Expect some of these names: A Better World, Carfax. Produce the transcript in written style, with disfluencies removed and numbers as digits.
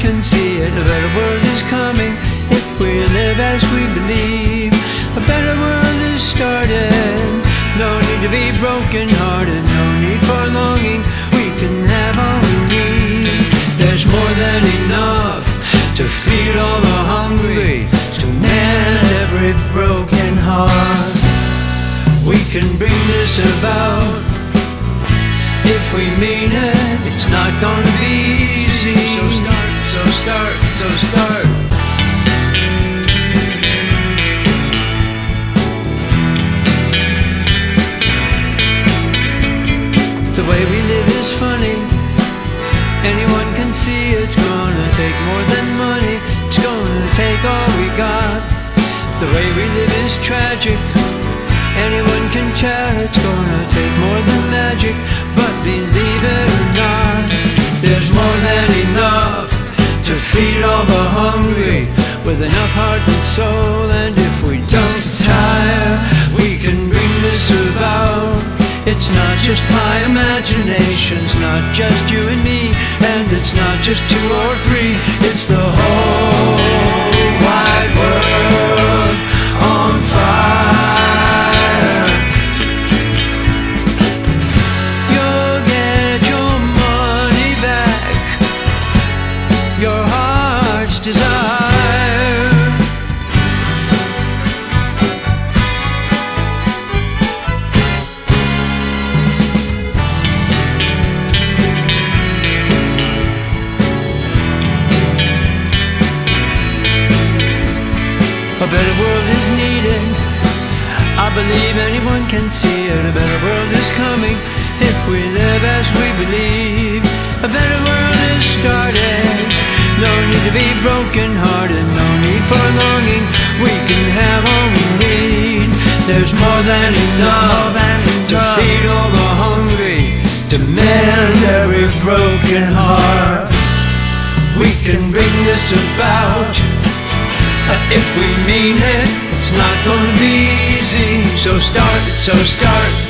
can see it. A better world is coming if we live as we believe. A better world is started. No need to be broken-hearted, no need for longing. We can have all we need. There's more than enough to feed all the hungry, to mend every broken heart. We can bring this about if we mean it. It's not gonna be easy. So start. The way we live is funny. Anyone can see it's gonna take more than money. It's gonna take all we got. The way we live is tragic. Anyone can tell it's gonna take more than magic. But believe it or not, there's more than enough to feed all the hungry, with enough heart and soul. And if we don't tire, we can bring this about. It's not just my imagination, it's not just you and me, and it's not just 2 or 3. It's the whole wide world on fire. A better world is needed. I believe anyone can see it. A better world is coming if we live as we believe. A better world is started. No need to be broken-hearted, no need for longing. We can have all we need. There's more than enough to feed all the hungry, to mend every broken heart. We can bring this about if we mean it. It's not gonna be easy. So start.